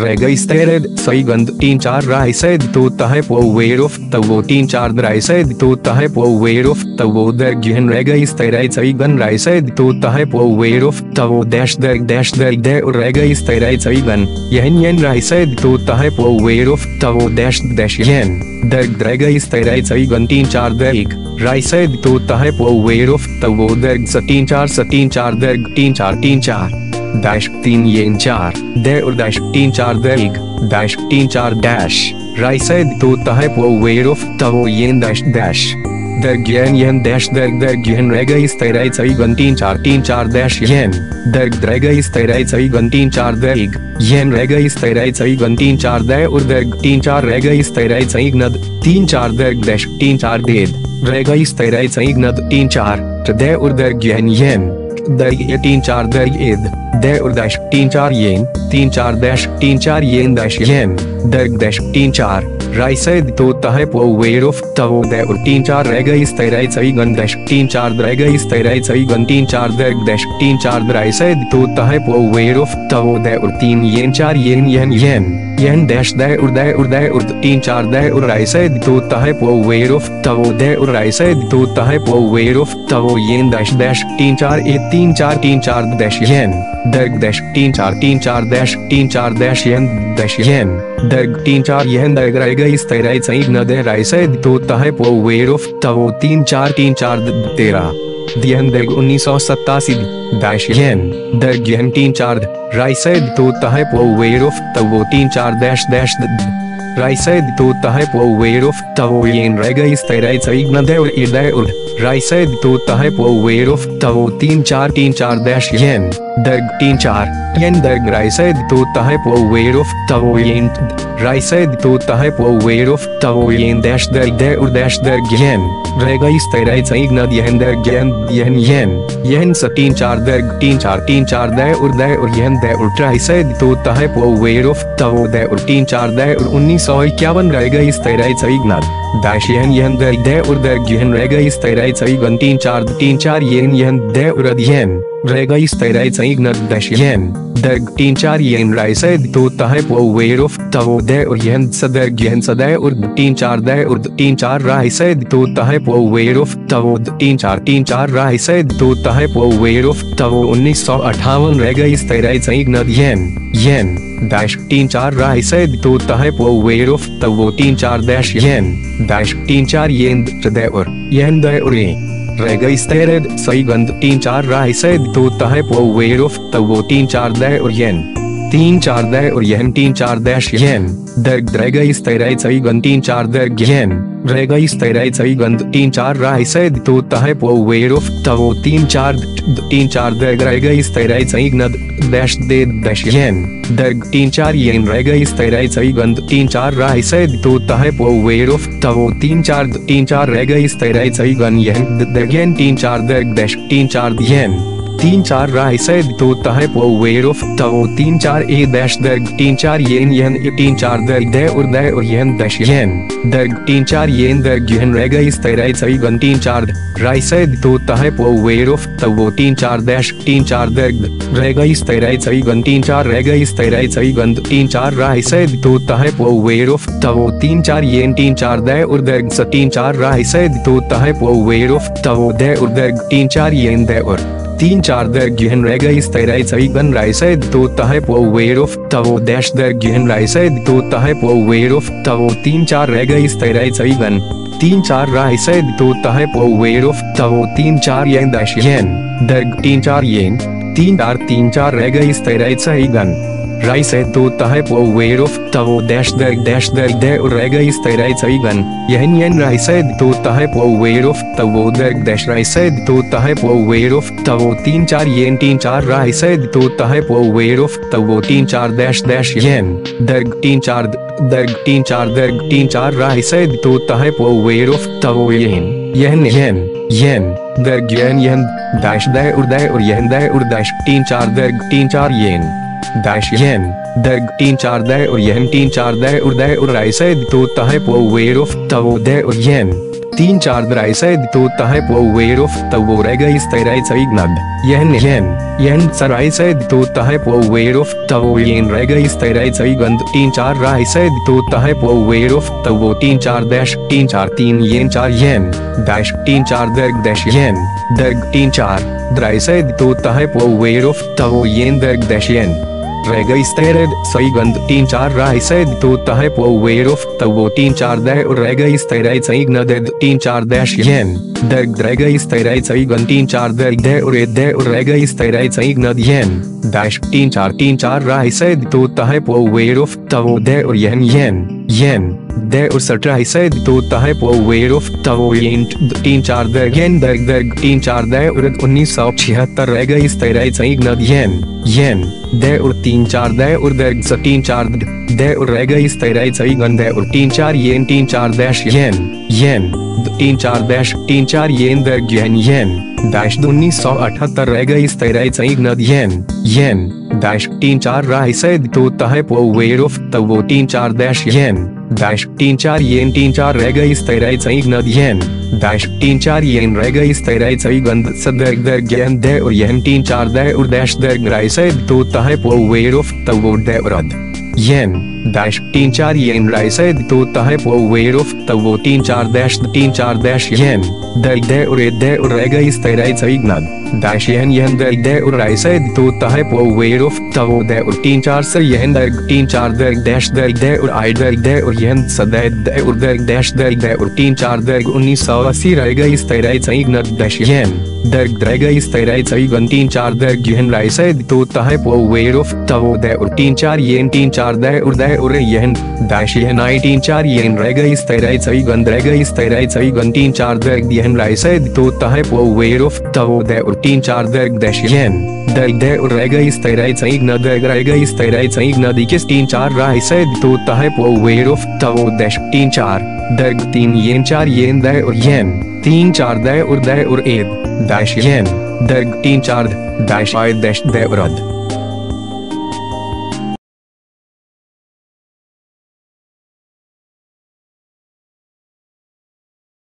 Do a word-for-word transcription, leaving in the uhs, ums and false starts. रेगैस्तेरेद सईगंध तीन चार रायसेद तोता है पोवेरोफ तवो तीन चार रायसेद तोता है पोवेरोफ तवो दर्गिहन रेगैस्तेरेद सईगंध रायसेद तोता है पोवेरोफ तवो देश दर्ग देश दर्ग दे और रेगैस्तेरेद सईगंध यहन यन रायसेद तोता है पोवेरोफ तवो देश देश यहन दर्ग रेगैस्तेरेद सईगंध तीन चार दर्ग रायसेद तोता है पोवेरोफ तवो दर्ग सतीन चार सतीन चार दर्ग तीन चार तीन चार दाश तीन येन चार दे और दाश तीन चार दर्ग दाश तीन चार डैश रायसेद तोता है पोवेरोफ तवो येन दाश dash Durg yen yen dash दर्ग दर्ग येन रेगैस्तेरेद सईगंध तीन चार तीन चार डैश येन दर्ग रेगैस्तेरेद सईगंध तीन चार दर्ग येन रेगैस्तेरेद सईगंध तीन चार दे और दर्ग तीन चार रेगैस्तेरेद सईगंध तीन चार दर्ग डैश तीन चार देद रेगैस्तेरेद सईगंध तीन चार दे और दर्ग येन येन दर्ग ये तीन चार दर्ग एद दे और दाश तीन चार येन तीन चार दाश तीन चार येन दाश येन दर्ग दाश तीन चार रायसेद तोता है पोवेरोफ तवो दे और तीन चार रेगैस्तेरेद सईगंध दाश तीन चार रेगैस्तेरेद सईगंध तीन चार दर्ग दाश तीन चार रायसेद तोता है पोवेरोफ तवो दे और तीन येन चार येन येन येन येन दाश दे और दे और दे और तीन चार दे और रायसेद तोता है पोवेरोफ तवो दे और रायसेद तोता है पोवेरोफ तवो येन दाश दाश तीन चार ए तीन चार तीन चार दाश येन दर्ग दाश तीन चार तीन चार दाश तीन चार दाश येन दाश येन दर्ग तीन चार येन दर्ग रेगैस्तेरेद सईगंध दे रायसेद तोता है पोवेरोफ तवो तीन चार तीन चार तेरह दियन दर्ग उन्नीस सौ सत्तासी दाश येन दर्ग येन तीन चार रायसेद तोता है पोवेरोफ तवो तीन चार दाश दाश रायसेद तोता है पोवेरोफ तवो येन रेगैस्तेरेद सईगंध दे और दे और रायसेद तोता है पोवेरोफ तवो तीन चार तीन चार दाश येन दर्ग तीन चार येन दर्ग रायसेद तोता है पोवेरोफ तवो येन रायसेद तोता है पोवेरोफ तवो येन दाश दर्ग दे और दाश दर्ग येन रेगैस्तेरेद सईगंध येन दर्ग येन येन येन येन सतीन चार दर्ग तीन चार तीन चार दे और दे और येन दे और रायसेद तोता है पोवेरोफ तवो दे और तीन चार दे और उन्नीस सौ इक्यावन रेगैस्तेरेद सईगंध दाश येन येन दर्ग दे और दर्ग येन रेगैस्तेरेद सईगंध तीन चार तीन चार येन येन दे और येन रेगैस्तेरेद सईगंध दाश येन दर्ग तीन चार येन रायसेद तोता है पोवेरोफ तवो दे और येन सदर्ग येन सदे और तीन चार दे और तीन चार रायसेद तोता है पोवेरोफ तवो तीन चार तीन चार रायसेद तोता है पोवेरोफ तवो उन्नीस सौ अठावन रेगैस्तेरेद सईगंध येन येन दाश तीन चार रायसेद तोता है पोवेरोफ तवो तीन चार दाश येन दाश तीन चार येन दे और येन दे और रेगैस्तेरेद सईगंध तीन चार रायसेद तोता है पोवेरोफ तवो तीन चार दे और येन तीन चार दे और येन तीन चार दाश येन दर्ग रेगैस्तेरेद सईगंध तीन चार दर्ग येन रेगैस्तेरेद सईगंध तीन चार रायसेद तोता है पोवेरोफ तवो तीन चार तीन चार दर्ग रेगैस्तेरेद सईगंध दाश दे दाश येन दर्ग तीन चार येन रेगैस्तेरेद सईगंध तीन चार रायसेद तोता है पोवेरोफ तवो तीन चार तीन चार रेगैस्तेरेद सईगंध येन दर्ग येन तीन चार दर्ग दाश तीन चार येन तीन चार रायसेद तोता है पोवेरोफ तवो तीन चार ए दाश दर्ग तीन चार येन येन तीन चार दर्ग दे और दे और येन दाश येन दर्ग तीन चार येन दर्ग येन रेगैस्तेरेद सईगंध तीन चार रायसेद तोता है पोवेरोफ तवो तीन चार दाश तीन चार दर्ग रेगैस्तेरेद सईगंध तीन चार रेगैस्तेरेद सईगंध तीन चार रायसेद तोता है पोवेरोफ तवो तीन चार येन तीन चार दे और दर्ग स तीन चार रायसेद तोता है पोवेरोफ तवो दे और दर्ग तीन चार येन दे और तीन चार दर्ग येन रेगैस्तेरेद सईगंध रायसेद तोता है पोवेरोफ तवो दाश दर्ग येन रायसेद तोता है पोवेरोफ तवो तीन चार रेगैस्तेरेद सईगंध तीन चार रायसेद तोता है पोवेरोफ तवो तीन चार येन दाश येन दर्ग तीन चार येन तीन चार तीन चार रेगैस्तेरेद सईगंध रायसेद तोता है पोवेरोफ तवो दाश दर्ग दाश दर्ग दे और रेगैस्तेरेद सईगंध येन येन रायसेद तोता है पोवेरोफ तवो दर्ग दाश रायसेद तोता है पोवेरोफ तवो तीन चार येन तीन चार रायसेद तोता है पोवेरोफ तवो तीन चार दाश दाश येन दर्ग तीन चार दर्ग तीन चार दर्ग तीन चार रायसेद तोता है पोवेरोफ तवो येन येन येन येन दर्ग येन येन दाश दे और दे और येन दे और दाश तीन चार दर्ग तीन चार येन दाश येन दर्ग तीन चार दे और येन तीन चार दे और दे और रायसेद तोता है पोवेरोफ तवो दे और येन तीन चार द्राइसै तो तह पोवेरोफ तवो रेगा इस तेराइ सैगनद यहन यहन यहन सराइसै तो तह पोवेरोफ तवो इलेन रेगा इस तेराइ सैगंद तीन चार राइसै तो तह पोवेरोफ तवो तीन चार तीन चार तीन येन चार येन डैश तीन चार दर्ग डैश येन दर्ग तीन चार द्राइसै तो तह पोवेरोफ तवो येन दर्ग डैश येन रेगा इस तेरेद सईगंध तीन चार राइसेद तो तहे पोवेरोफ तवो तीन चार दह और रेगा इस तेराइ सईगनदेद तीन चार दश येन दर्ग रेगा इस तेराइ सईगंध तीन चार दर्ग दह और एद दह और रेगा इस तेराइ सईगनद येन दाश तीन चार तीन चार राइसेद तो तहे पोवेरोफ तवो दह और येन येन येन दे और सट्राइसेद तो तहे पोवेरोफ तवो येन तीन चार दर्ग येन दर्ग दर्ग तीन चार दह और उन्नीस सौ छिहत्तर रेगा इस तेराइ सईगनद येन येन दे और तीन चार दे और दर्ग स तीन चार दे और रेगा इस तेराइ सईगन दे और तीन चार येन तीन चार डैश येन येन तीन चार डैश तीन चार येन दर्ग येन येन डैश उन्नीस सौ अठहत्तर रेगा इस तेराइ सईगन येन येन डैश तीन चार राइसेद तो तहे पोवेरोफ तवो तीन चार डैश येन डैश तीन चार येन तीन चार रेगा इस तेराइ सईगन येन डैश तीन चार येन रेगा इस तेराइ सईगन सदर्ग दर्ग येन दे और येन तीन चार दे और dash Durg राइसेद to the power of two दे और येन डैश तीन चार येन राइसेद तो तहे पोवेरोफ तवो तीन चार डैश तीन चार डैश येन दर्ग दे और एद दे और रेगा इस तेराइ सईगन डैश यहन यहन दर्ग दे और raised to the power of two दे और तीन चार सर यहन दर्ग तीन चार दर्ग डैश दर्ग दे और आई दर्ग दे और यहन सदैद दे और दर्ग डैश दर्ग दे और तीन चार दर्ग उन्नीस सौ अस्सी रहेगा इस तेराइ सईगनद डैश यहन दर्ग रहेगा इस तेराइ सईगन तीन चार Durg yen raised to the power of two दे और तीन चार येन तीन चार दे और दे और यहन डैश यहन आई तीन चार येन रहेगा इस तेराइ सईगन रहेगा इस तेराइ सईगन तीन चार Durg yen raised to the power of two दे और तीन चार दर्ग डैश येन दर्ग दे और रेगा इस तेराइ सईगन दर्ग रेगा इस तेराइ सईगन इक्कीस तीन चार राइसेद तो तहे पोवेरोफ तवो डैश तीन चार दर्ग तीन येन चार येन दे और येन तीन चार दे और दे और एद डैश येन दर्ग तीन चार डैश आई डैश दे और